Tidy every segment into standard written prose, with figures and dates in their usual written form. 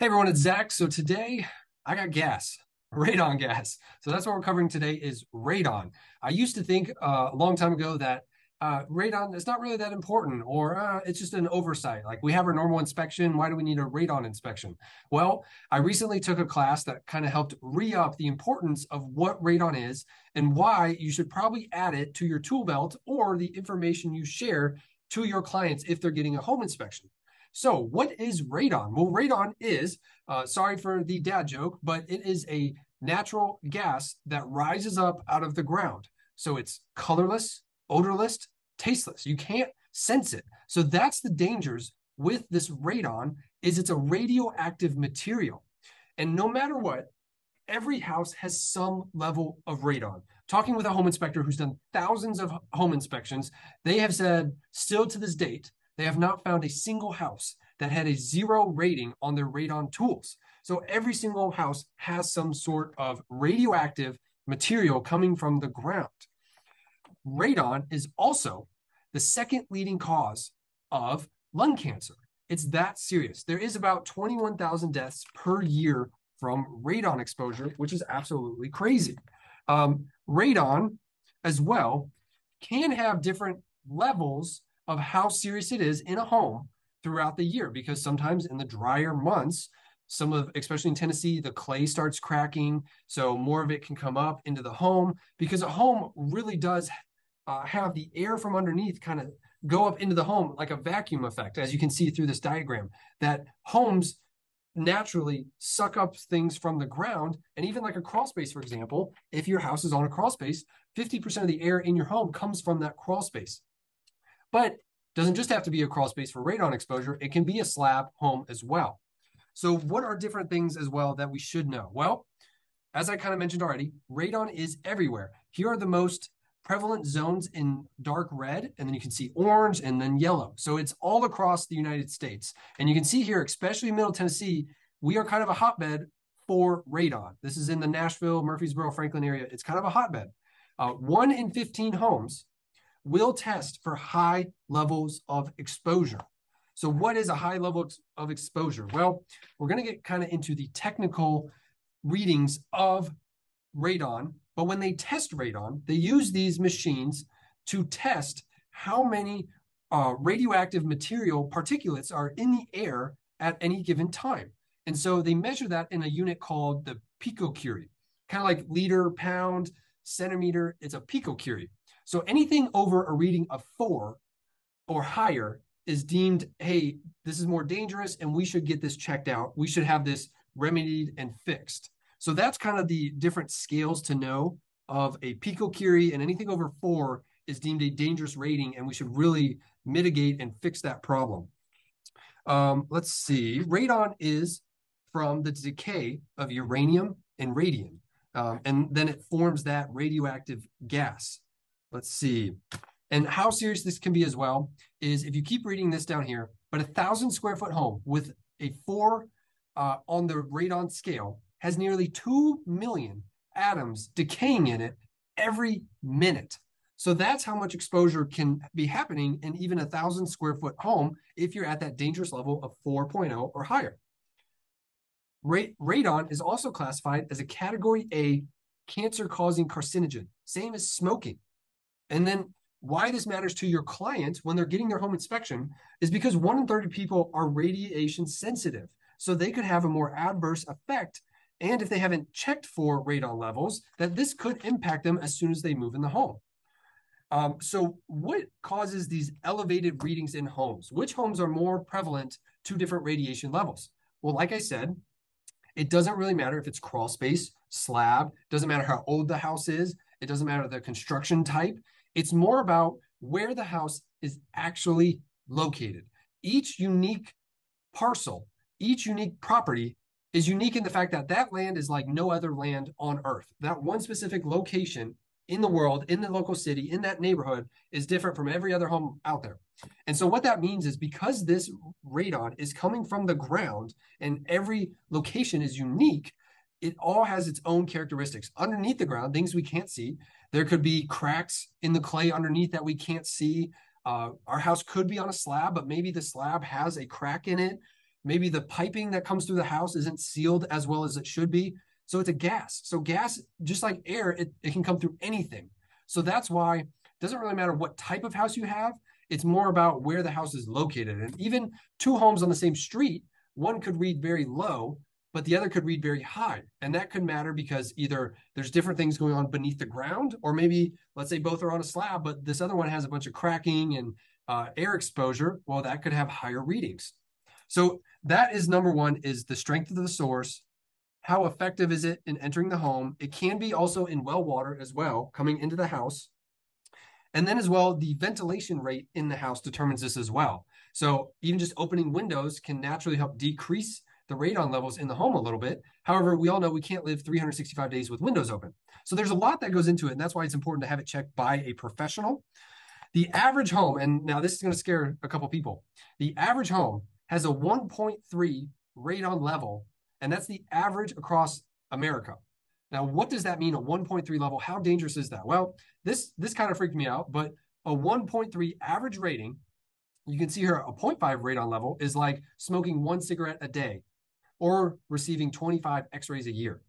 Hey everyone, it's Zach. So today I got gas, radon gas. So that's what we're covering today is radon. I used to think a long time ago that radon is not really that important or it's just an oversight. Like we have our normal inspection. Why do we need a radon inspection? Well, I recently took a class that kind of helped re-up the importance of what radon is and why you should probably add it to your tool belt or the information you share to your clients if they're getting a home inspection. So what is radon? Well, radon is, sorry for the dad joke, but it is a natural gas that rises up out of the ground. So it's colorless, odorless, tasteless. You can't sense it. So that's the dangers with this radon is it's a radioactive material. And no matter what, every house has some level of radon. Talking with a home inspector who's done thousands of home inspections, they have said still to this date, they have not found a single house that had a zero rating on their radon tools. So every single house has some sort of radioactive material coming from the ground. Radon is also the second leading cause of lung cancer. It's that serious. There is about 21,000 deaths per year from radon exposure, which is absolutely crazy. Radon as well can have different levels of how serious it is in a home throughout the year, because sometimes in the drier months, especially in Tennessee, the clay starts cracking, so more of it can come up into the home, because a home really does have the air from underneath kind of go up into the home like a vacuum effect, as you can see through this diagram, that homes naturally suck up things from the ground. And even like a crawl space, for example, if your house is on a crawl space, 50% of the air in your home comes from that crawl space. But it doesn't just have to be a crawl space for radon exposure. It can be a slab home as well. So what are different things as well that we should know? Well, as I kind of mentioned already, radon is everywhere. Here are the most prevalent zones in dark red, and then you can see orange and then yellow. So it's all across the United States. And you can see here, especially Middle Tennessee, we are kind of a hotbed for radon. This is in the Nashville, Murfreesboro, Franklin area. It's kind of a hotbed. 1 in 15 homes will test for high levels of exposure. So what is a high level of exposure? Well, we're going to get kind of into the technical readings of radon, but when they test radon, they use these machines to test how many radioactive material particulates are in the air at any given time. And so they measure that in a unit called the picocurie, kind of like liter, pound, centimeter. It's a picocurie. So anything over a reading of 4 or higher is deemed, hey, this is more dangerous and we should get this checked out. We should have this remedied and fixed. So that's kind of the different scales to know of a picocurie, and anything over 4 is deemed a dangerous rating and we should really mitigate and fix that problem. Let's see. Radon is from the decay of uranium and radium, and then it forms that radioactive gas. Let's see. And how serious this can be as well is if you keep reading this down here, but 1,000 square foot home with a 4 on the radon scale has nearly 2 million atoms decaying in it every minute. So that's how much exposure can be happening in even a 1,000 square foot home if you're at that dangerous level of 4.0 or higher. Radon is also classified as a category A cancer-causing carcinogen, same as smoking. And then why this matters to your client when they're getting their home inspection is because 1 in 30 people are radiation sensitive. So they could have a more adverse effect. And if they haven't checked for radon levels, that this could impact them as soon as they move in the home. So what causes these elevated readings in homes? Which homes are more prevalent to different radiation levels? Well, like I said, it doesn't really matter if it's crawl space, slab, doesn't matter how old the house is. It doesn't matter the construction type. It's more about where the house is actually located. Each unique parcel, each unique property is unique in the fact that that land is like no other land on earth. That one specific location in the world, in the local city, in that neighborhood is different from every other home out there. And so what that means is because this radon is coming from the ground and every location is unique, it all has its own characteristics. Underneath the ground, things we can't see. There could be cracks in the clay underneath that we can't see. Our house could be on a slab, but maybe the slab has a crack in it. Maybe the piping that comes through the house isn't sealed as well as it should be. So it's a gas. So gas, just like air, it can come through anything. So that's why it doesn't really matter what type of house you have. It's more about where the house is located. And even two homes on the same street, one could read very low, but the other could read very high. And that could matter because either there's different things going on beneath the ground, or maybe let's say both are on a slab, but this other one has a bunch of cracking and air exposure. Well, that could have higher readings. So that is number one, is the strength of the source. How effective is it in entering the home? It can be also in well water as well, coming into the house. And then as well, the ventilation rate in the house determines this as well. So even just opening windows can naturally help decrease the radon levels in the home a little bit. However, we all know we can't live 365 days with windows open. So there's a lot that goes into it, and that's why it's important to have it checked by a professional. The average home, and now this is going to scare a couple people, the average home has a 1.3 radon level, and that's the average across America. Now, what does that mean, a 1.3 level? How dangerous is that? Well, this kind of freaked me out, but a 1.3 average rating, you can see here a 0.5 radon level is like smoking one cigarette a day, or receiving 25 x-rays a year.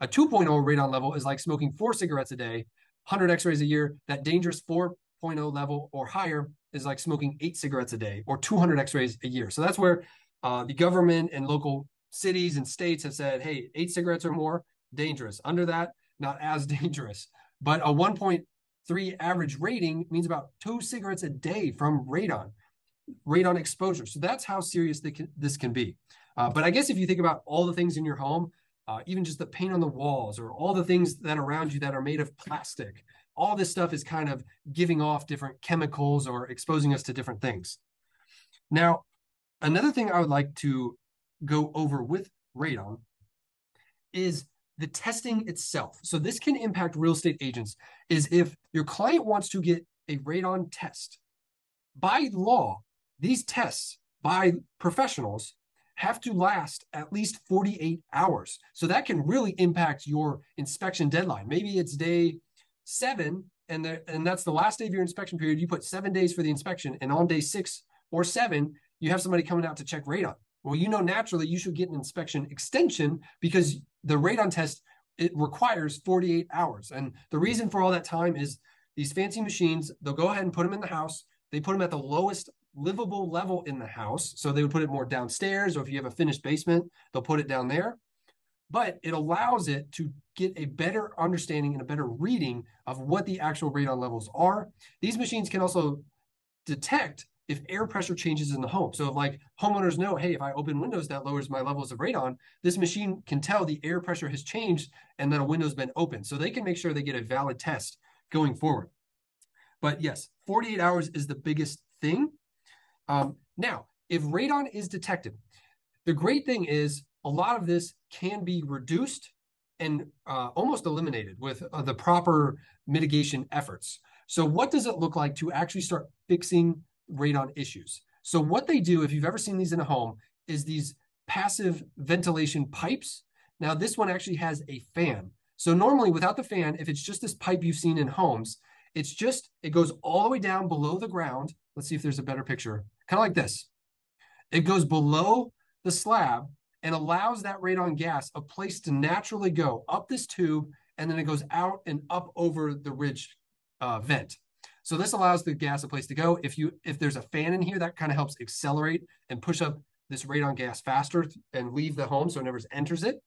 A 2.0 radon level is like smoking 4 cigarettes a day, 100 x-rays a year. That dangerous 4.0 level or higher is like smoking 8 cigarettes a day or 200 x-rays a year. So that's where the government and local cities and states have said, hey, 8 cigarettes or more, dangerous. Under that, not as dangerous. But a 1.3 average rating means about 2 cigarettes a day from radon exposure. So that's how serious this can be. But I guess if you think about all the things in your home, even just the paint on the walls or all the things that are around you that are made of plastic, all this stuff is kind of giving off different chemicals or exposing us to different things. Now, another thing I would like to go over with radon is the testing itself. So this can impact real estate agents, is if your client wants to get a radon test. By law, these tests by professionals have to last at least 48 hours. So that can really impact your inspection deadline. Maybe it's day 7, and that's the last day of your inspection period. You put 7 days for the inspection, and on day 6 or 7, you have somebody coming out to check radon. Well, you know, naturally, you should get an inspection extension because the radon test, it requires 48 hours. And the reason for all that time is these fancy machines, they'll go ahead and put them in the house. They put them at the lowest livable level in the house. So they would put it more downstairs, or if you have a finished basement, they'll put it down there. But it allows it to get a better understanding and a better reading of what the actual radon levels are. These machines can also detect if air pressure changes in the home. So if, like, homeowners know, hey, if I open windows, that lowers my levels of radon, this machine can tell the air pressure has changed and that a window's been open. So they can make sure they get a valid test going forward. But yes, 48 hours is the biggest thing. Now, if radon is detected, the great thing is a lot of this can be reduced and almost eliminated with the proper mitigation efforts. So what does it look like to actually start fixing radon issues? So what they do, if you've ever seen these in a home, is these passive ventilation pipes. Now, this one actually has a fan. So normally without the fan, if it's just this pipe you've seen in homes, it's just, it goes all the way down below the ground. Let's see if there's a better picture. Kind of like this. It goes below the slab and allows that radon gas a place to naturally go up this tube, and then it goes out and up over the ridge vent. So this allows the gas a place to go. If there's a fan in here, that kind of helps accelerate and push up this radon gas faster and leave the home so it never enters it.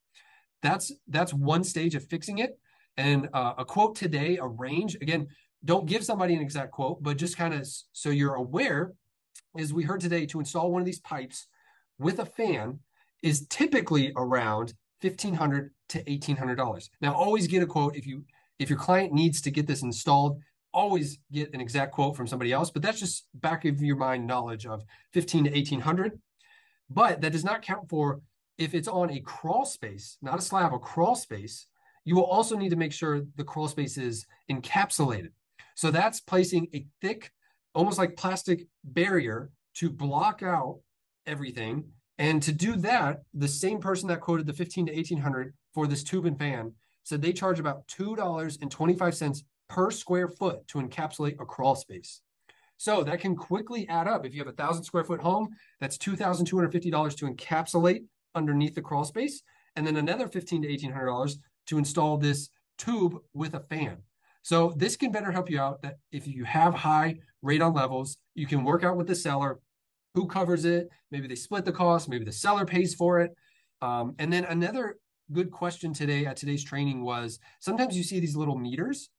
That's one stage of fixing it. And a quote today, a range, again, don't give somebody an exact quote, but just kind of so you're aware, is we heard today to install one of these pipes with a fan is typically around $1,500 to $1,800. Now, always get a quote. If your client needs to get this installed, always get an exact quote from somebody else, but that's just back of your mind knowledge of $1,500 to $1,800. But that does not count for if it's on a crawl space, not a slab, a crawl space. You will also need to make sure the crawl space is encapsulated. So that's placing a thick, almost like plastic barrier to block out everything. And to do that, the same person that quoted the $1,500 to $1,800 for this tube and fan said they charge about $2.25 per square foot to encapsulate a crawl space. So that can quickly add up. If you have a 1,000 square foot home, that's $2,250 to encapsulate underneath the crawl space, and then another $1,500 to $1,800 to install this tube with a fan. So this can better help you out that if you have high radon levels, you can work out with the seller who covers it. Maybe they split the cost, maybe the seller pays for it. And then another good question today at today's training was, sometimes you see these little meters.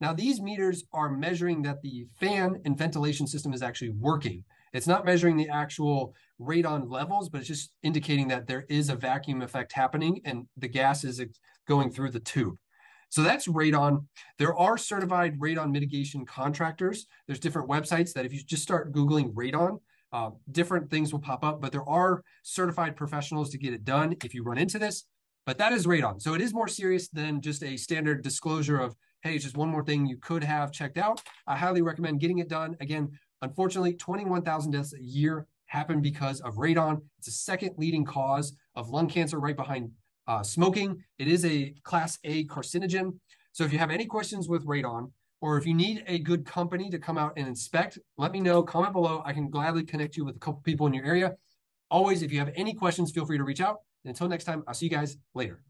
Now these meters are measuring that the fan and ventilation system is actually working. It's not measuring the actual radon levels, but it's just indicating that there is a vacuum effect happening and the gas is going through the tube. So that's radon. There are certified radon mitigation contractors. There's different websites that if you just start Googling radon, different things will pop up, but there are certified professionals to get it done if you run into this. But that is radon. So it is more serious than just a standard disclosure of, hey, it's just one more thing you could have checked out. I highly recommend getting it done. Again, unfortunately, 21,000 deaths a year happen because of radon. It's the second leading cause of lung cancer right behind smoking. It is a class A carcinogen. So if you have any questions with radon, or if you need a good company to come out and inspect, let me know, comment below. I can gladly connect you with a couple people in your area. Always, if you have any questions, feel free to reach out. And until next time, I'll see you guys later.